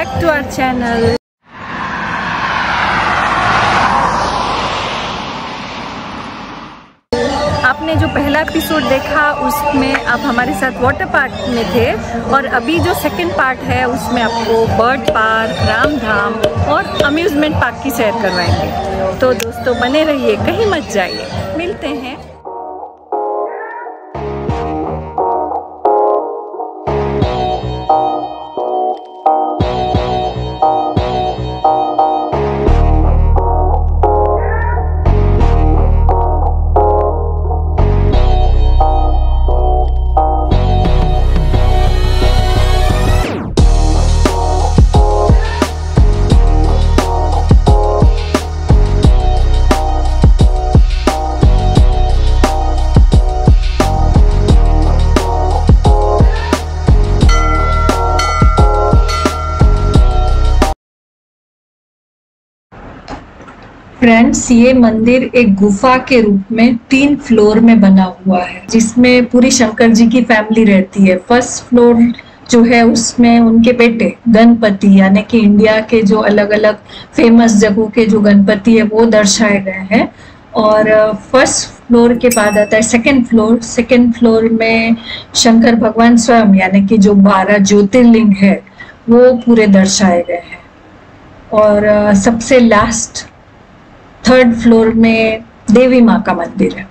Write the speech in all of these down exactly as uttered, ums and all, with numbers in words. back to our channel. आपने जो पहला एपिसोड देखा उसमें आप हमारे साथ वाटर पार्क में थे, और अभी जो सेकंड पार्ट है उसमें आपको बर्ड पार्क, रामधाम और अम्यूजमेंट पार्क की सैर करवाएंगे। तो दोस्तों बने रहिए, कहीं मत जाइए, मिलते हैं। फ्रेंड्स, ये मंदिर एक गुफा के रूप में तीन फ्लोर में बना हुआ है, जिसमें पूरी शंकर जी की फैमिली रहती है। फर्स्ट फ्लोर जो है उसमें उनके बेटे गणपति, यानी कि इंडिया के जो अलग अलग फेमस जगहों के जो गणपति है वो दर्शाए गए हैं। और फर्स्ट फ्लोर के बाद आता है सेकंड फ्लोर। सेकंड फ्लोर में शंकर भगवान स्वयं, यानी कि जो बारह ज्योतिर्लिंग है वो पूरे दर्शाए गए हैं। और सबसे लास्ट थर्ड फ्लोर में देवी माँ का मंदिर है।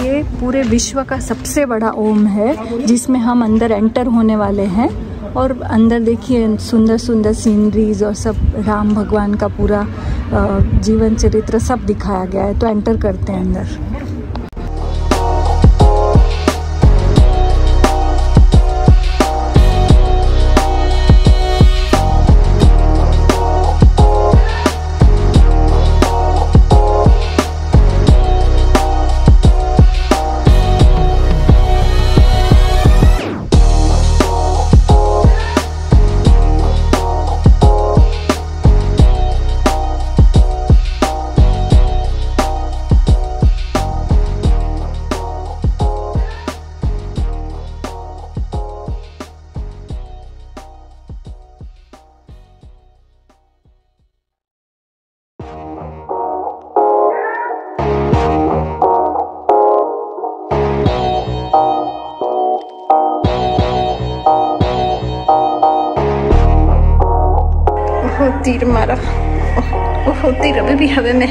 ये पूरे विश्व का सबसे बड़ा ओम है, जिसमें हम अंदर एंटर होने वाले हैं। और अंदर देखिए सुंदर सुंदर सीनरीज और सब राम भगवान का पूरा जीवन चरित्र सब दिखाया गया है। तो एंटर करते हैं अंदर। तीर मारा, वो तीर अभी भी हवे में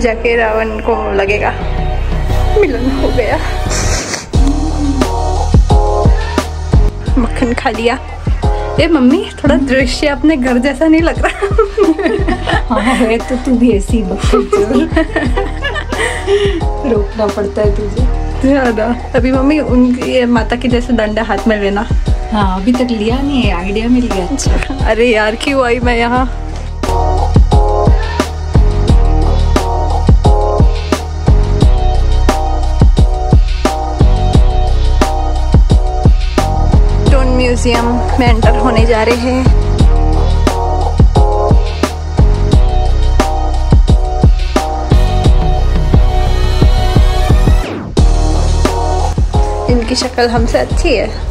जाके रावण को लगेगा। मिलन हो गया, मक्खन खा लिया। ए मम्मी, थोड़ा दृश्य अपने घर जैसा नहीं लग रहा? हाँ है तो तू भी ऐसी रोकना पड़ता है तुझे ज़्यादा। अभी मम्मी उनकी माता के जैसे डंडा हाथ में लेना। हाँ, अभी तक लिया नहीं है, आइडिया मिल गया। अच्छा, अरे यार क्यों आई मैं यहाँ। टोन म्यूजियम में एंटर होने जा रहे हैं। इनकी शक्ल हमसे अच्छी है।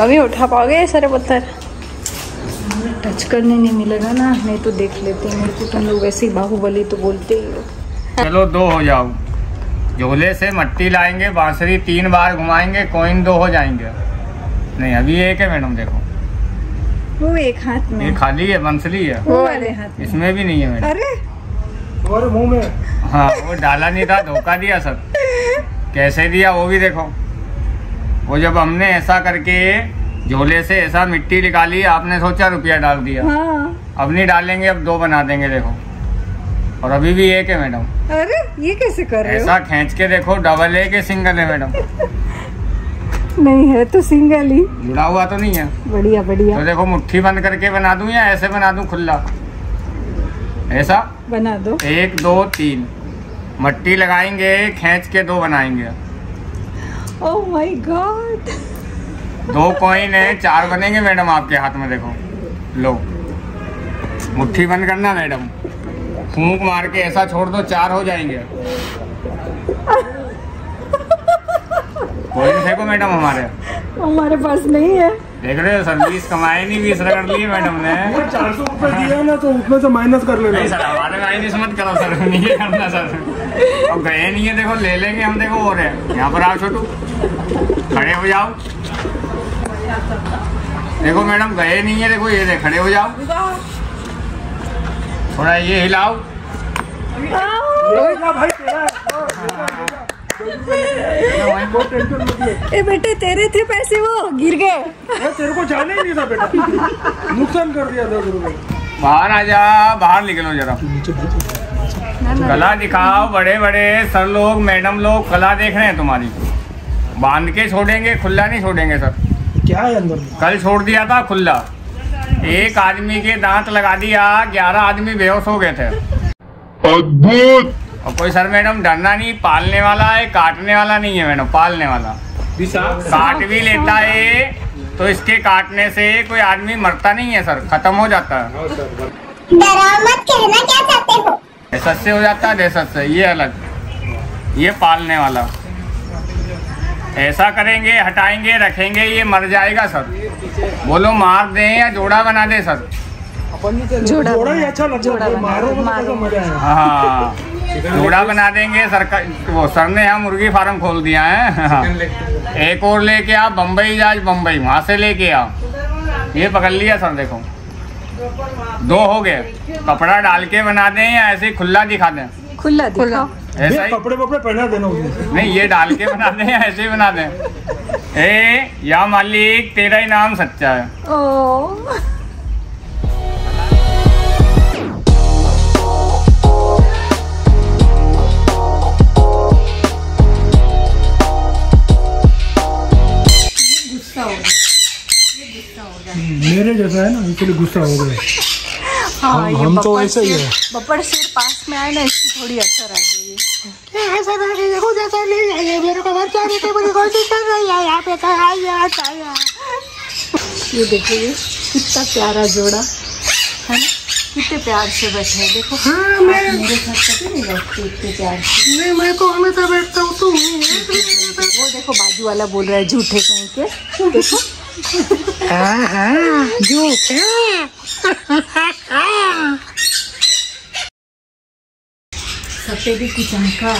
मम्मी उठा पाओगे सारे पत्थर? टच करने नहीं मिलेगा ना, नहीं तो देख लेते हैं। मेरे को तुम लोग वैसे ही बाहुबली तो बोलते ही हो। चलो दो हो जाओ। झोले से मट्टी लाएंगे, बांसुरी तीन बार घुमाएंगे, कॉइन दो हो जाएंगे। नहीं अभी एक है मैडम, देखो वो एक हाथ में, ये खाली है, बांसुरी है वो वाले हाथ में, इसमें भी नहीं है मैडम। अरे और मुंह में, हाँ वो डाला नहीं था, धोखा दिया सब। कैसे दिया वो भी देखो। वो जब हमने ऐसा करके झोले से ऐसा मिट्टी निकाली, आपने सोचा रुपया डाल दिया। हाँ। अब नहीं डालेंगे, अब दो बना देंगे देखो। और अभी भी एक है मैडम। अरे ये कैसे कर रहे हो? ऐसा खींच के देखो, डबल एक है, सिंगल है मैडम। नहीं है तो सिंगल ही, जुड़ा हुआ तो नहीं है। बढ़िया बढ़िया। तो देखो मुट्ठी बंद करके बना दूं या ऐसे बना दूं खुला? ऐसा बना दो। एक दो तीन मट्टी लगाएंगे, खींच के दो बनाएंगे। Oh my god. दो कॉइन है, चार बनेंगे मैडम आपके हाथ में। देखो लो, मुट्ठी बंद करना मैडम, फूंक मार के ऐसा छोड़ दो, चार हो जाएंगे। कॉइन फेंको मैडम। हमारे हमारे पास नहीं है, देख रहे हो सर। बीस कमाए नहीं, बीस रगड़ लिए मैडम ने। चार सौ रुपए दिया ना, तो उसमें से माइनस कर लेना। नहीं सर हमारे माइनस मत करो सर, नहीं करना सर। अब गए नहीं है, देखो ले लेंगे हम। देखो और है यहाँ पर, आओ छोटू खड़े हो जाओ। देखो मैडम गए नहीं है, देखो ये दे, खड़े हो जाओ थोड़ा, ये हिलाओ। ए बेटे तेरे थे पैसे, वो गिर गए। तेरे को जाने ही नहीं था बेटा, नुकसान कर दिया दो रुपए। बाहर आ जा, बाहर निकलो जरा। कला दिखाओ। बड़े बड़े सर लोग, मैडम लोग कला देख रहे हैं तुम्हारी। बांध के छोड़ेंगे, खुला नहीं छोड़ेंगे सर। क्या है अंदर? कल छोड़ दिया था खुला, एक आदमी के दांत लगा दिया, ग्यारह आदमी बेहोश हो गए थे। अद्भुत। और कोई सर मैडम डरना नहीं, पालने वाला है, काटने वाला नहीं है मैडम। पालने वाला काट भी लेता है तो इसके काटने से कोई आदमी मरता नहीं है सर, खत्म हो जाता है। डराओ मत, करना क्या चाहते हो? दहशत से हो जाता है, दहशत से। ये अलग, ये पालने वाला। ऐसा करेंगे, हटाएंगे, रखेंगे, ये मर जाएगा सर। बोलो मार दें या जोड़ा बना दे सर। जोड़ा, जोड़ा ही अच्छा लगता है, मारो तो मजा आएगा। हाँ जोड़ा बना देंगे सर। वो सर ने यहाँ मुर्गी फार्म खोल दिया है। हाँ। एक और लेके आओ, बम्बई जाओ, बम्बई वहाँ से लेके आओ। ये पकड़ लिया सर, देखो दो हो गए। कपड़ा डाल के बना दें या ऐसे खुला दिखा दें? खुला खुला ऐसा ही कपड़े वपड़े पहना देना उसमें। नहीं ये डाल के बना दें या ऐसे ही बना दें? ए या मालिक तेरा ही नाम सच्चा है। ओ। गुस्सा हो गया, मेरे जैसा है ना, इसलिए गुस्सा हो गया। हाँ, हम, हम तो ऐसे ही है। बपर सिर पास में आए ना, इसकी थोड़ी असर आ गई। ये देखिए कितना प्यारा जोड़ा है, कितने प्यार से बैठे हैं देखो। हाँ, मैं मेरे साथ नहीं बैठती इतने प्यार से। नहीं मैं तो हमेशा बैठता हूँ। तो वो देखो बाजू वाला बोल रहा है झूठे कहीं के, देखो। हाँ हाँ झूठे। सफेदी की चमकार।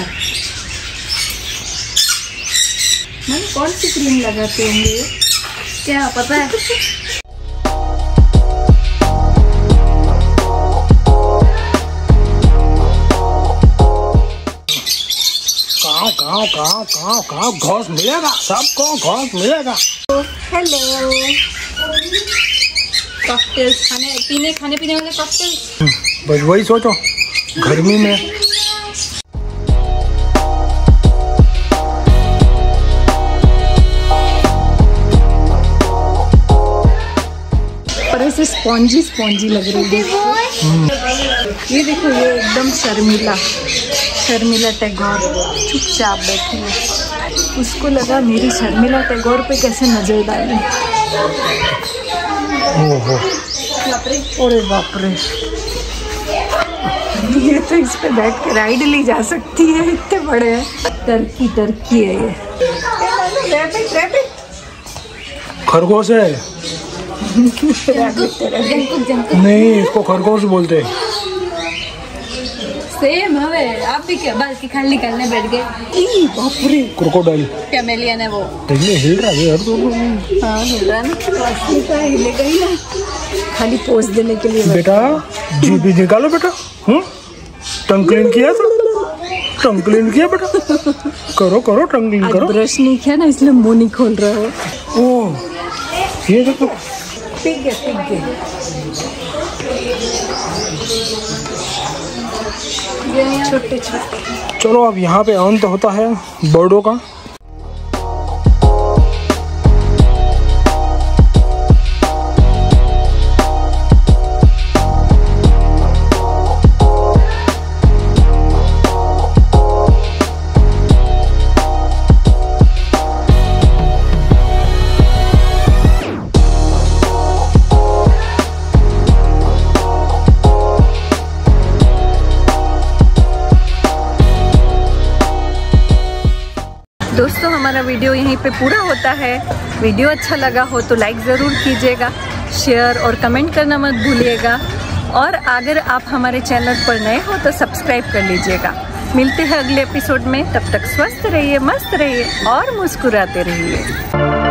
मैंने कौन सी क्रीम लगाते होंगे क्या पता है? गाँव गाँव गाँव गाँव घास मिलेगा सबको, घास मिलेगा। हेलो कॉकटेल खाने पीने खाने पीने वाले कॉकटेल, बस वही सोचो गर्मी में। पर ऐसे स्पॉन्जी स्पॉन्जी लग रही है। ये देखो ये एकदम शर्मिला शर्मिला टैगोर चुपचाप बैठी है। उसको लगा मेरी शर्मिला टैगोर पे कैसे नजर डाली। ओहो अरे बाप रे, ये तो इस पे बैठ के राइड ली जा सकती है, इतने बड़े हैं। टर्की टर्की है ये, रैबिट रैबिट खरगोश है। नहीं, इसको खरगोश बोलते हैं। सेम हवे आप भी क्या बाल की खाल निकालने बैठ गए। ई बाप रे, क्रोकोडाइल कैमेलियन है वो। देखने हिल रहा है हर दूर। हां हिल रहा है ना, इसका हिले गई ना खाली पोज देने के लिए। बेटा जीबी निकालो बेटा। हम्म, टंग क्लीन किया तो? टंग क्लीन किया बेटा? करो करो टंग क्लीन करो। ब्रश नहीं किया ना इसलिए मुंह नहीं खोल रहा है। ओह ये देखो पिग है, पिग है छोटे छोटे। चलो अब यहाँ पे अंत होता है बर्डों का। दोस्तों हमारा वीडियो यहीं पे पूरा होता है। वीडियो अच्छा लगा हो तो लाइक ज़रूर कीजिएगा, शेयर और कमेंट करना मत भूलिएगा, और अगर आप हमारे चैनल पर नए हो तो सब्सक्राइब कर लीजिएगा। मिलते हैं अगले एपिसोड में, तब तक स्वस्थ रहिए, मस्त रहिए और मुस्कुराते रहिए।